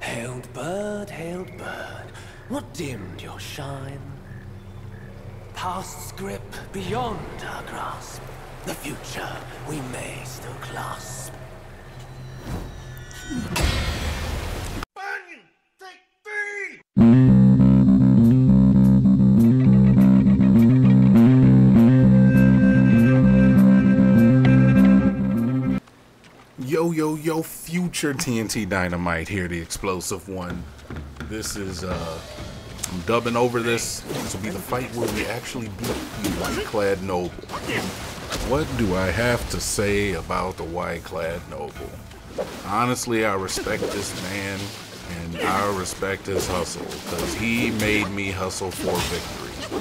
Hailed bird, what dimmed your shine? Past's grip beyond our grasp, the future we may still clasp. Guanyin, take thee! Yo, future TNT Dynamite here, the explosive one. This is, I'm dubbing over this. This will be the fight where we actually beat the white-clad noble. What do I have to say about the white-clad noble? Honestly, I respect this man, and I respect his hustle, because he made me hustle for victory.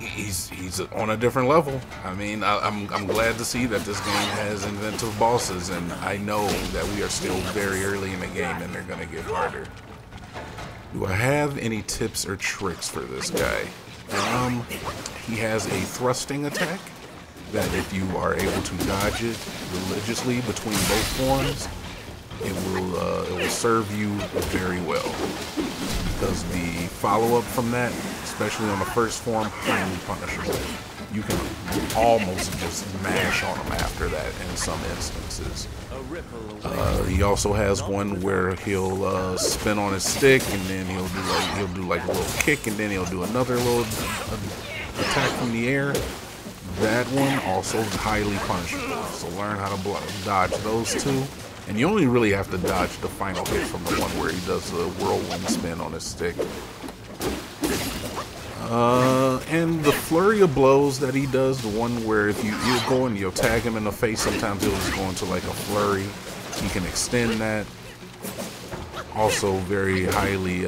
He's on a different level. I mean, I'm glad to see that this game has inventive bosses, and I know that we are still very early in the game and they're gonna get harder. Do I have any tips or tricks for this guy? He has a thrusting attack that if you are able to dodge it religiously between both forms, it will serve you very well. Because the follow-up from that, especially on the first form, highly punishable. You can almost just mash on him after that in some instances. He also has one where he'll spin on his stick, and then he'll do like a little kick, and then he'll do another little attack from the air. That one also is highly punishable. So learn how to dodge those two. And you only really have to dodge the final hit from the one where he does the whirlwind spin on his stick. And the flurry of blows that he does, the one where if you'll go and you'll tag him in the face, sometimes he'll just go into like a flurry. He can extend that. Also very highly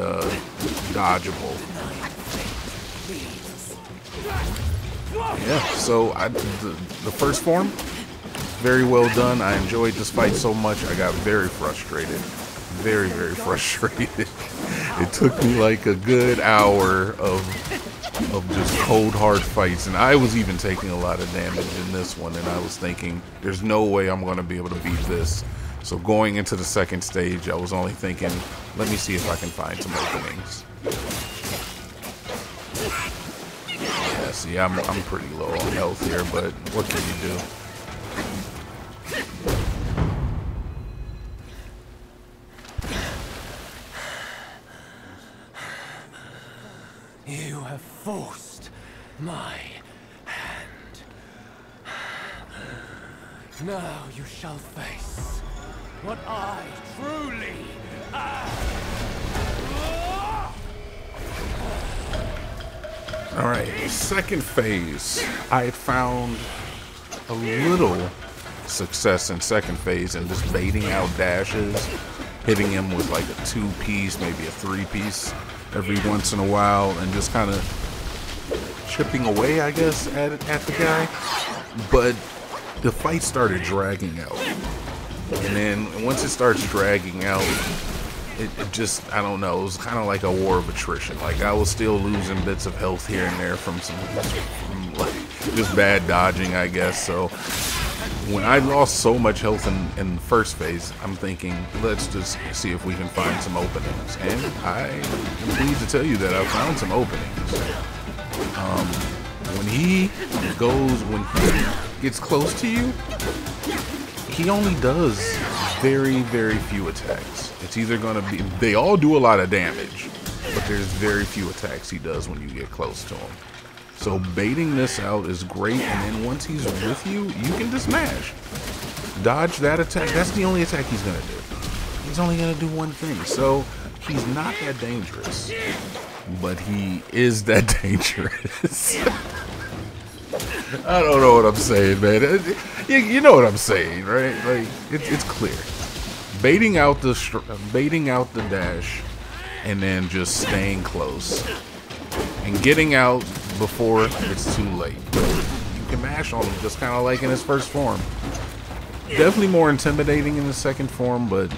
dodgeable. Yeah, so the first form, very well done. I enjoyed this fight so much. I got very frustrated. Very, very frustrated. It took me like a good hour of just cold hard fights, and I was even taking a lot of damage in this one, and I was thinking, there's no way I'm gonna be able to beat this. So going into the second stage, I was only thinking, let me see if I can find some openings. Yeah, see, I'm pretty low on health here, but what can you do? You have forced my hand. Now you shall face what I truly am. All right, second phase. I found a little success in second phase and just baiting out dashes, hitting him with like a two-piece, maybe a three-piece every once in a while, and just kind of chipping away, I guess, at the guy. But the fight started dragging out, and then once it starts dragging out, it just, I don't know, it was kind of like a war of attrition. Like, I was still losing bits of health here and there from some like just bad dodging, I guess. So when I lost so much health in the first phase, I'm thinking, let's just see if we can find some openings. And I am pleased to tell you that I found some openings. When he gets close to you, he only does very, very few attacks. It's either gonna be, they all do a lot of damage, but there's very few attacks he does when you get close to him. So baiting this out is great, and then once he's with you, you can just smash. Dodge that attack. That's the only attack he's gonna do. He's only gonna do one thing. So he's not that dangerous, but he is that dangerous. I don't know what I'm saying, man. You know what I'm saying, right? Like, it's clear. Baiting out the dash, and then just staying close and getting out before it's too late. You can mash on him, just kind of like in his first form. Definitely more intimidating in the second form, but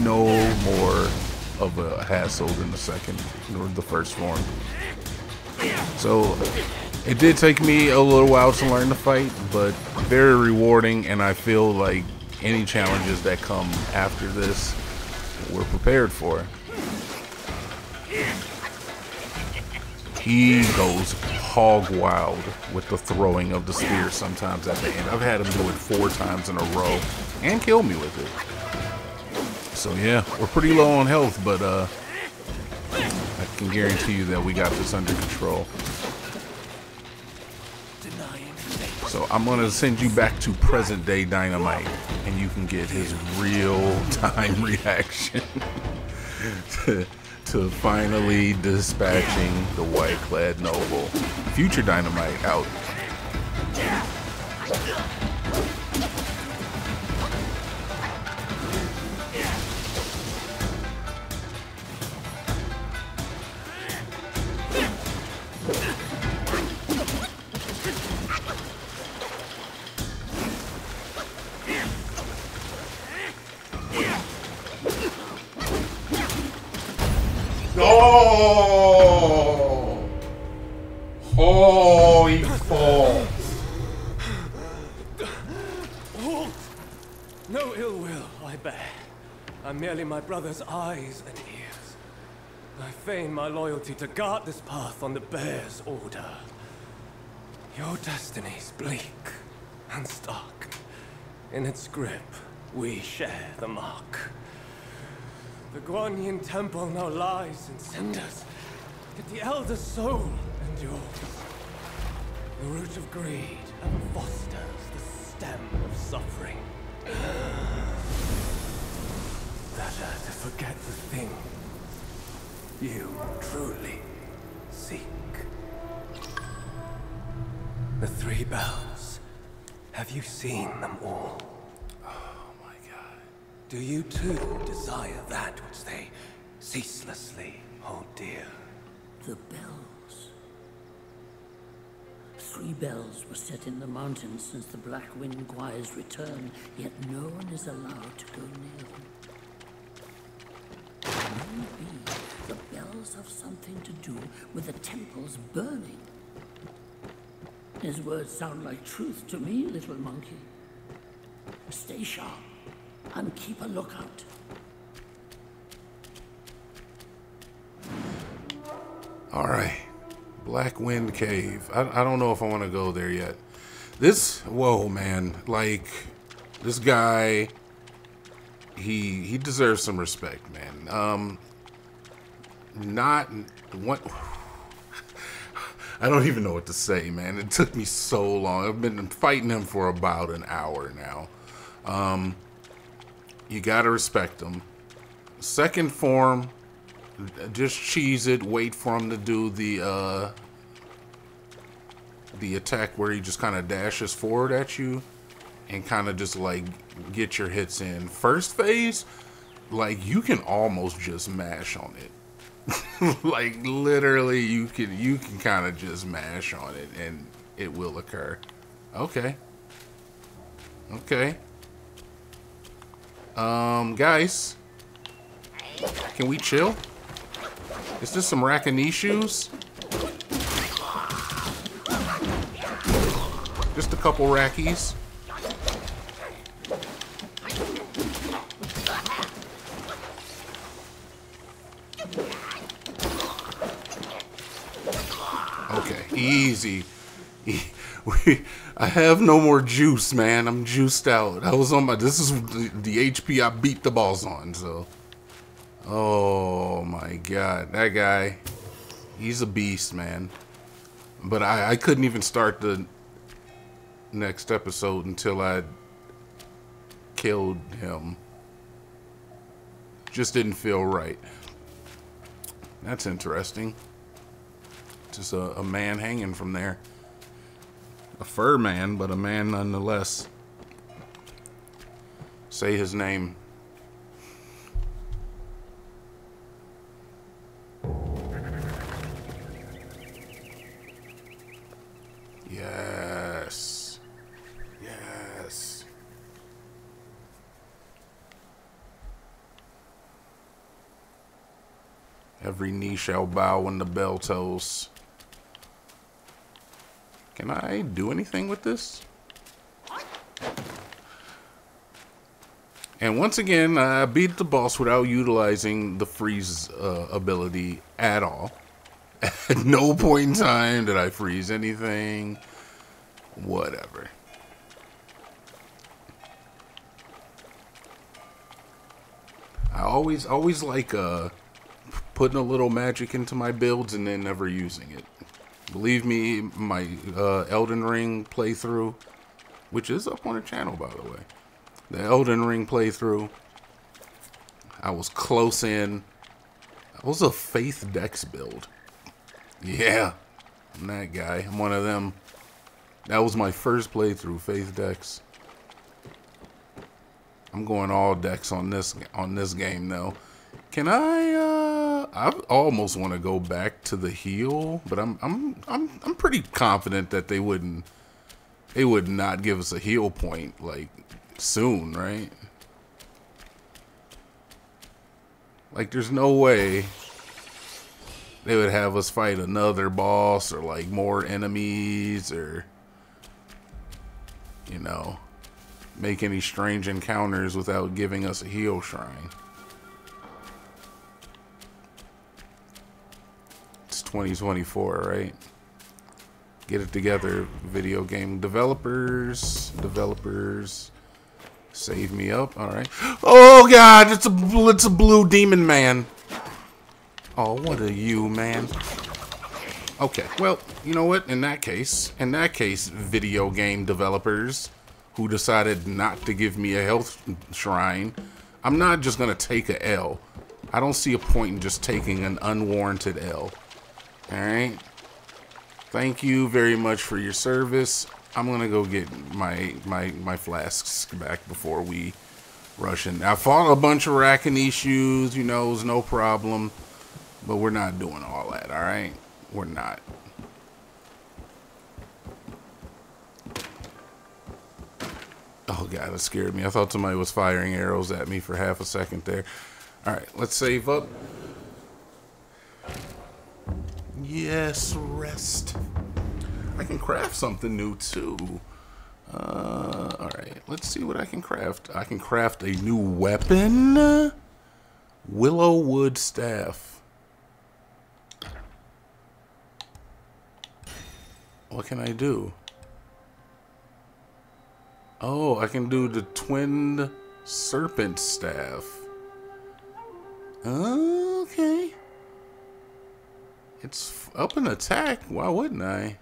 no more of a hassle than the second or the first form. So it did take me a little while to learn the fight, but very rewarding, and I feel like any challenges that come after this we're prepared for. He goes hog wild with the throwing of the spear sometimes at the end. I've had him do it 4 times in a row and kill me with it. So yeah, we're pretty low on health, but I can guarantee you that we got this under control. So I'm gonna send you back to present day Dynamite and you can get his real time reaction to finally dispatching the white clad noble. Future Dynamite out. Oh, he falls. Halt! No ill will I bear. I'm merely my brother's eyes and ears. I feign my loyalty to guard this path on the bear's order. Your destiny's bleak and stark. In its grip, we share the mark. The Guanyin Temple now lies in cinders. Did the elder's soul endure? The root of greed fosters the stem of suffering. Better to forget the thing you truly seek. The 3 bells. Have you seen them all? Do you too desire that which they ceaselessly hold dear? The bells. 3 bells were set in the mountains since the Black Wind Gwyre's return, yet no one is allowed to go near them. Maybe the bells have something to do with the temple's burning. His words sound like truth to me, little monkey. Stay sharp. And keep a lookout. All right, Black Wind Cave. I don't know if I want to go there yet. This, whoa, man! Like this guy, he deserves some respect, man. Not what. I don't even know what to say, man. It took me so long. I've been fighting him for about an hour now. You gotta respect them. Second form, just cheese it. Wait for him to do the attack where he just kind of dashes forward at you, and kind of just like get your hits in. First phase, like you can almost just mash on it. Like literally, you can kind of just mash on it, and it will occur. Okay. Okay. Guys, can we chill? Is this some Rakanee shoes? Just a couple rackies. Okay, easy. I have no more juice, man. I'm juiced out. I was on my... This is the HP I beat the boss on, so... Oh, my God. That guy, he's a beast, man. But I couldn't even start the next episode until I killed him. Just didn't feel right. That's interesting. Just a man hanging from there. A fur man, but a man nonetheless. Say his name. Yes. Yes. Every knee shall bow when the bell tolls. Can I do anything with this? And once again, I beat the boss without utilizing the freeze ability at all. At no point in time did I freeze anything. Whatever. I always like putting a little magic into my builds and then never using it. Believe me, my Elden Ring playthrough, which is up on the channel, by the way. The Elden Ring playthrough, I was close in. I was a Faith Dex build. Yeah, I'm that guy. I'm one of them. That was my first playthrough, Faith Dex. I'm going all Dex on this game though. Can I almost want to go back to the heal, but I'm pretty confident that they would not give us a heal point like soon, right? Like there's no way they would have us fight another boss or like more enemies or, you know, make any strange encounters without giving us a heal shrine. It's 2024, right? Get it together, video game developers. Save me up. All right. Oh God, it's a blue demon man. Oh, what are you, man? Okay. Well, you know what? In that case, video game developers who decided not to give me a health shrine, I'm not just gonna take a L. I don't see a point in just taking an unwarranted L. Alright? Thank you very much for your service. I'm gonna go get my flasks back before we rush in. I fought a bunch of Rakanish, you know, it was no problem. But we're not doing all that, alright? We're not. Oh God, it scared me. I thought somebody was firing arrows at me for half a second there. All right, let's save up. Yes, rest. I can craft something new too. All right, let's see what I can craft. I can craft a new weapon. Willow Wood Staff. What can I do? Oh, I can do the Twin Serpent Staff. Okay. It's up in attack. Why wouldn't I?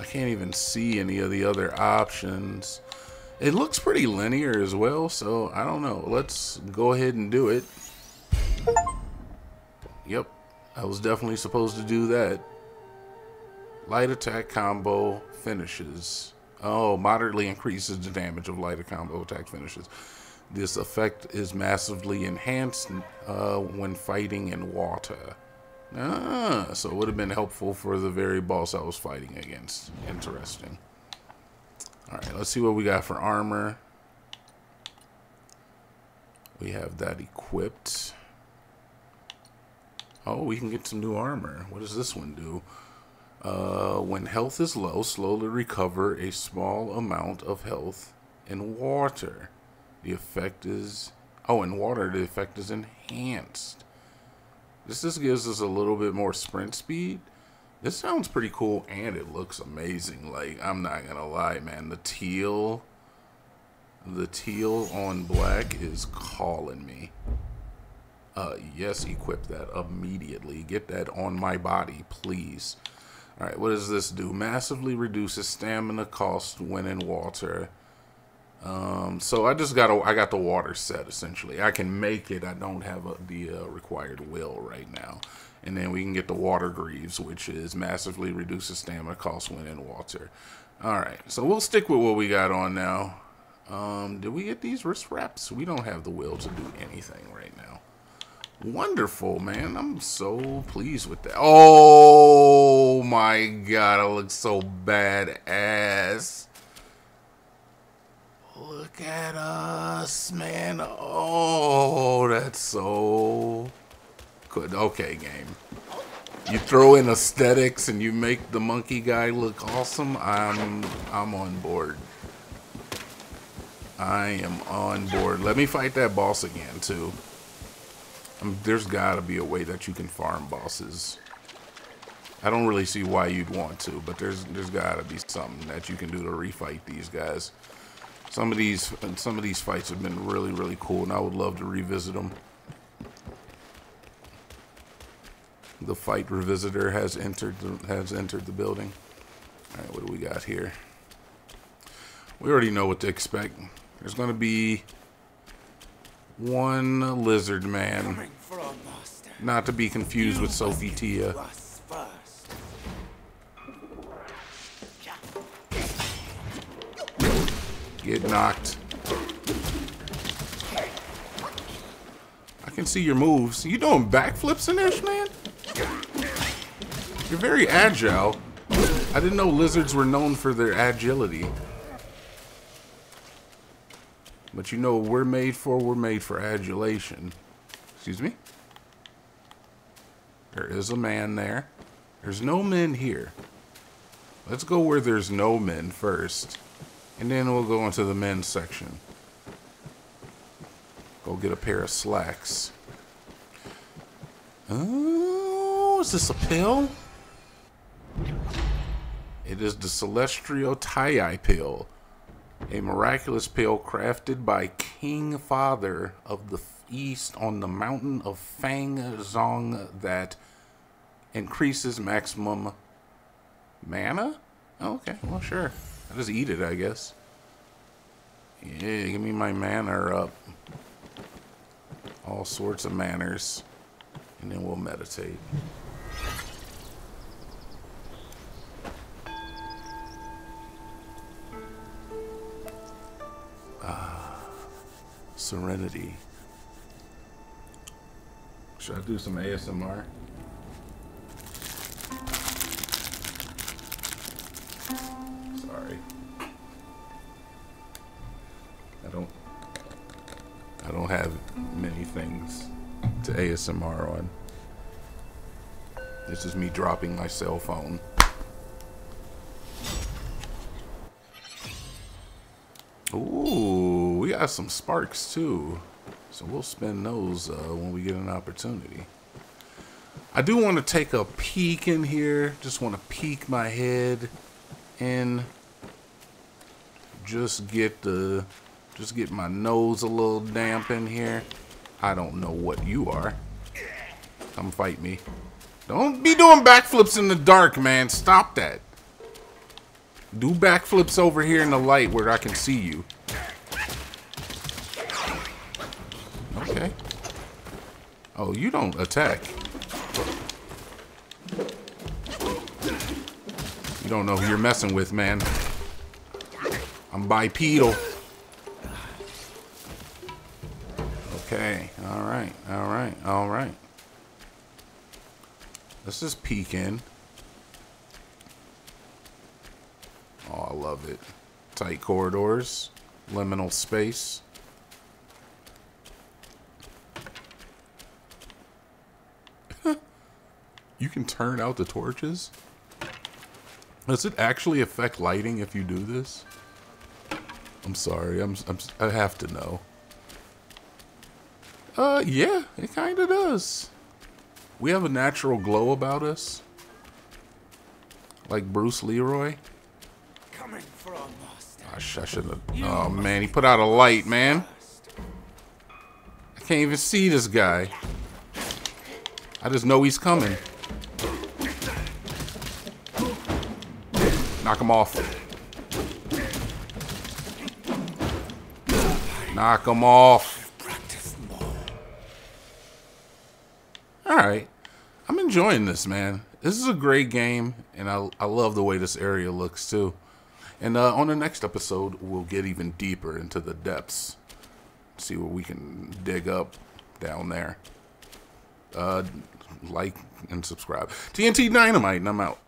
I can't even see any of the other options. It looks pretty linear as well, so I don't know. Let's go ahead and do it. Yep. I was definitely supposed to do that. Light attack combo finishes. Oh, moderately increases the damage of lighter combo attack finishes. This effect is massively enhanced when fighting in water. Ah, so it would have been helpful for the very boss I was fighting against. Interesting. Alright, let's see what we got for armor. We have that equipped. Oh, we can get some new armor. What does this one do? When health is low, slowly recover a small amount of health in water. The effect is... Oh, in water, the effect is enhanced. This just gives us a little bit more sprint speed. This sounds pretty cool, and it looks amazing. Like, I'm not gonna lie, man. The teal on black is calling me. Yes, equip that immediately. Get that on my body, please. Alright, what does this do? Massively reduces stamina cost when in water. So I got the water set, essentially. I can make it. I don't have the required will right now. And then we can get the water greaves, which is massively reduces stamina cost when in water. Alright, so we'll stick with what we got on now. Did we get these wrist wraps? We don't have the will to do anything right now. Wonderful, man. I'm so pleased with that. Oh my God, I look so badass. Look at us, man. Oh, that's so good. Okay, game. You throw in aesthetics and you make the monkey guy look awesome. I'm on board. I am on board. Let me fight that boss again, too. I mean, there's got to be a way that you can farm bosses. I don't really see why you'd want to, but there's got to be something that you can do to refight these guys. Some of these fights have been really, really cool, and I would love to revisit them. The fight revisitor has entered the building. All right, what do we got here? We already know what to expect. There's going to be one lizard man, not to be confused with Sophie Tia. Get knocked. I can see your moves. You doing backflips in this, man? You're very agile. I didn't know lizards were known for their agility. But you know what we're made for? We're made for adulation. Excuse me? There is a man there. There's no men here. Let's go where there's no men first. And then we'll go into the men's section. Go get a pair of slacks. Oh, is this a pill? It is the Celestial Taiye pill, a miraculous pill crafted by King Father of the East on the mountain of Fangzong that increases maximum mana? Okay, well, sure. I'll just eat it, I guess. Yeah, give me my manner up. All sorts of manners. And then we'll meditate. Serenity. Should I do some ASMR? I don't have many things to ASMR on. This is me dropping my cell phone. Ooh, we got some sparks too. So we'll spend those when we get an opportunity. I do want to take a peek in here. Just want to peek my head in. Just get my nose a little damp in here. I don't know what you are. Come fight me. Don't be doing backflips in the dark, man. Stop that. Do backflips over here in the light where I can see you. Okay. Oh, you don't attack. You don't know who you're messing with, man. I'm bipedal. Okay, alright, alright, alright. Let's just peek in. Oh, I love it. Tight corridors, liminal space. You can turn out the torches? Does it actually affect lighting if you do this? I'm sorry. I have to know. Yeah, it kind of does. We have a natural glow about us, like Bruce Leroy. Coming for our master. I shouldn't have. Oh man, he put out a light, man. I can't even see this guy. I just know he's coming. Knock him off. Knock them off. Alright. I'm enjoying this, man. This is a great game, and I love the way this area looks, too. And on the next episode, we'll get even deeper into the depths. See what we can dig up down there. Like and subscribe. TNT Dynamite, and I'm out.